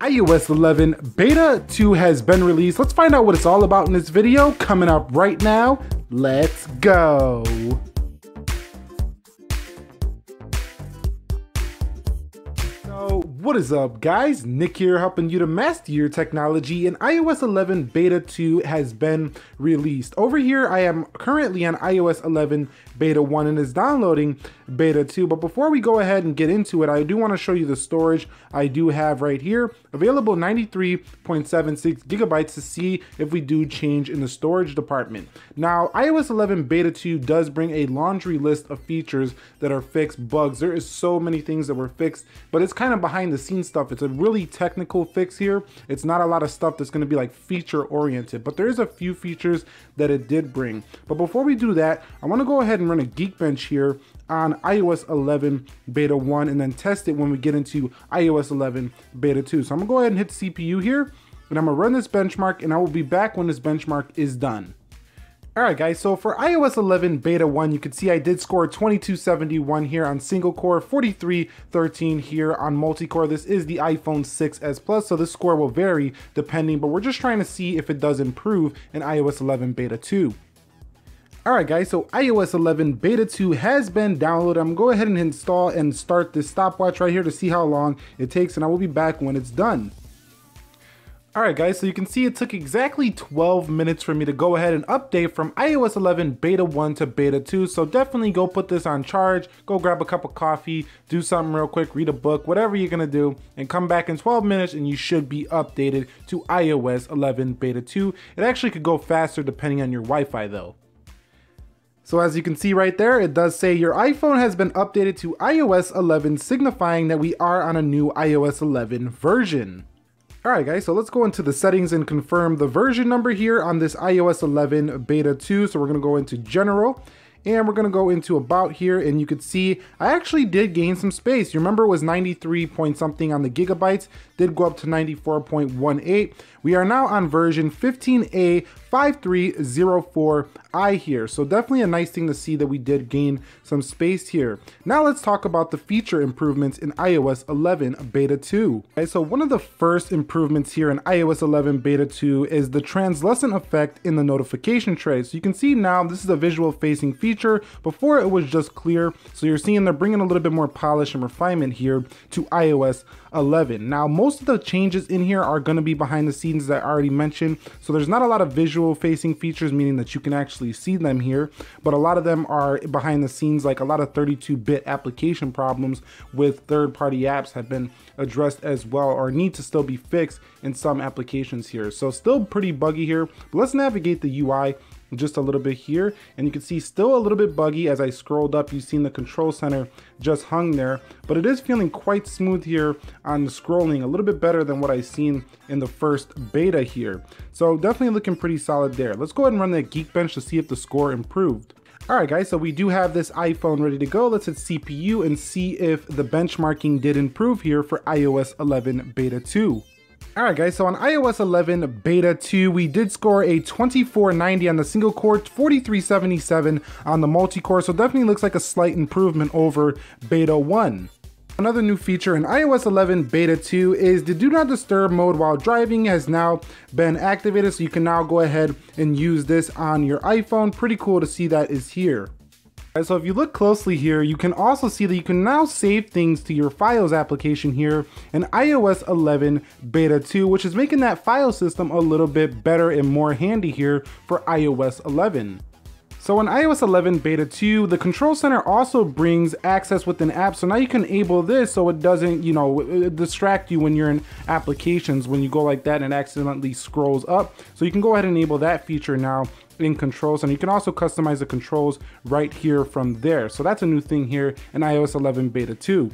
iOS 11 Beta 2 has been released. Let's find out what it's all about in this video coming up right now. Let's go. So what is up, guys? Nick here, helping you to master your technology, and iOS 11 Beta 2 has been released. Over here, I am currently on iOS 11 Beta 1 and is downloading Beta 2, but before we go ahead and get into it, I do want to show you the storage I do have right here, available 93.76 gigabytes to see if we do change in the storage department. Now, iOS 11 Beta 2 does bring a laundry list of features that are fixed, bugs. There is so many things that were fixed, but it's kind of behind the scenes stuff. It's a really technical fix here. It's not a lot of stuff that's going to be like feature oriented, but there is a few features that it did bring. But before we do that, I want to go ahead and run a Geekbench here on iOS 11 Beta 1 and then test it when we get into iOS 11 Beta 2. So I'm gonna go ahead and hit CPU here, and I'm gonna run this benchmark, and I will be back when this benchmark is done. Alright guys, so for iOS 11 Beta 1, you can see I did score 2271 here on single core, 4313 here on multi-core. This is the iPhone 6s Plus, so this score will vary depending, but we're just trying to see if it does improve in iOS 11 Beta 2. Alright guys, so iOS 11 Beta 2 has been downloaded. I'm going to go ahead and install and start this stopwatch right here to see how long it takes, and I will be back when it's done. Alright guys, so you can see it took exactly 12 minutes for me to go ahead and update from iOS 11 Beta 1 to Beta 2, so definitely go put this on charge, go grab a cup of coffee, do something real quick, read a book, whatever you're going to do, and come back in 12 minutes and you should be updated to iOS 11 Beta 2. It actually could go faster depending on your Wi-Fi though. So as you can see right there, it does say your iPhone has been updated to iOS 11, signifying that we are on a new iOS 11 version. Alright guys, so let's go into the settings and confirm the version number here on this iOS 11 Beta 2. So we're going to go into General, and we're going to go into About here, and you can see I actually did gain some space. You remember it was 93 point something on the gigabytes, did go up to 94.18. We are now on version 15A. 5304i here, so definitely a nice thing to see that we did gain some space here. Now let's talk about the feature improvements in iOS 11 Beta 2. Okay, so one of the first improvements here in iOS 11 Beta 2 is the translucent effect in the notification tray. So you can see now this is a visual facing feature. Before it was just clear, so you're seeing they're bringing a little bit more polish and refinement here to iOS 11. Now most of the changes in here are going to be behind the scenes that I already mentioned, so there's not a lot of visual facing features, meaning that you can actually see them here, but a lot of them are behind the scenes. Like a lot of 32-bit application problems with third-party apps have been addressed as well, or need to still be fixed in some applications here. So still pretty buggy here, but let's navigate the UI just a little bit here, and you can see still a little bit buggy. As I scrolled up, you've seen the control center just hung there, but it is feeling quite smooth here on the scrolling, a little bit better than what I've seen in the first beta here. So definitely looking pretty solid there. Let's go ahead and run that Geekbench to see if the score improved. Alright guys, so we do have this iPhone ready to go. Let's hit CPU and see if the benchmarking did improve here for iOS 11 Beta 2. Alright guys, so on iOS 11 Beta 2, we did score a 2490 on the single core, 4377 on the multi-core, so definitely looks like a slight improvement over Beta 1. Another new feature in iOS 11 Beta 2 is the Do Not Disturb mode while driving has now been activated, so you can now go ahead and use this on your iPhone. Pretty cool to see that is here. So if you look closely here, you can also see that you can now save things to your Files application here in iOS 11 Beta 2, which is making that file system a little bit better and more handy here for iOS 11. So in iOS 11 Beta 2, the Control Center also brings access within apps. So now you can enable this so it doesn't, you know, distract you when you're in applications, when you go like that and accidentally scrolls up. So you can go ahead and enable that feature now in controls, and you can also customize the controls right here from there. So that's a new thing here in iOS 11 Beta 2.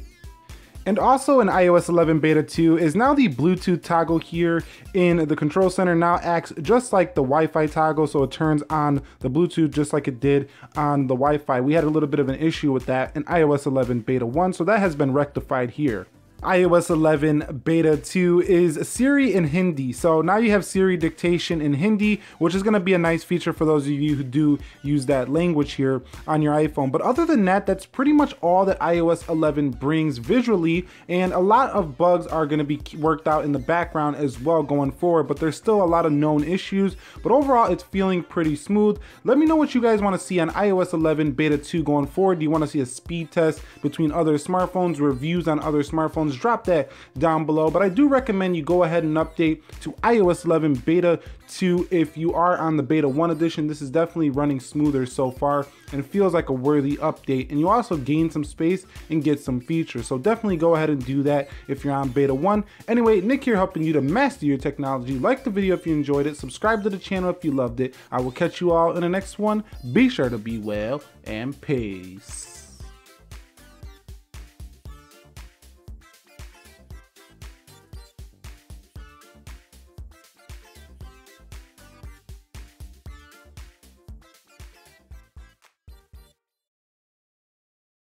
And also in iOS 11 Beta 2 is now the Bluetooth toggle here in the control center now acts just like the Wi-Fi toggle, so it turns on the Bluetooth just like it did on the Wi-Fi. We had a little bit of an issue with that in iOS 11 Beta 1, so that has been rectified here. iOS 11 Beta 2 is Siri in Hindi. So now you have Siri dictation in Hindi, which is gonna be a nice feature for those of you who do use that language here on your iPhone. But other than that, that's pretty much all that iOS 11 brings visually, and a lot of bugs are gonna be worked out in the background as well going forward, but there's still a lot of known issues. But overall, it's feeling pretty smooth. Let me know what you guys wanna see on iOS 11 Beta 2 going forward. Do you wanna see a speed test between other smartphones, reviews on other smartphones? Drop that down below, but I do recommend you go ahead and update to iOS 11 Beta 2 if you are on the Beta 1 edition. This is definitely running smoother so far and feels like a worthy update, and you also gain some space and get some features, so definitely go ahead and do that if you're on Beta 1. Anyway, Nick here helping you to master your technology. Like the video if you enjoyed it, subscribe to the channel if you loved it. I will catch you all in the next one. Be sure to be well and peace.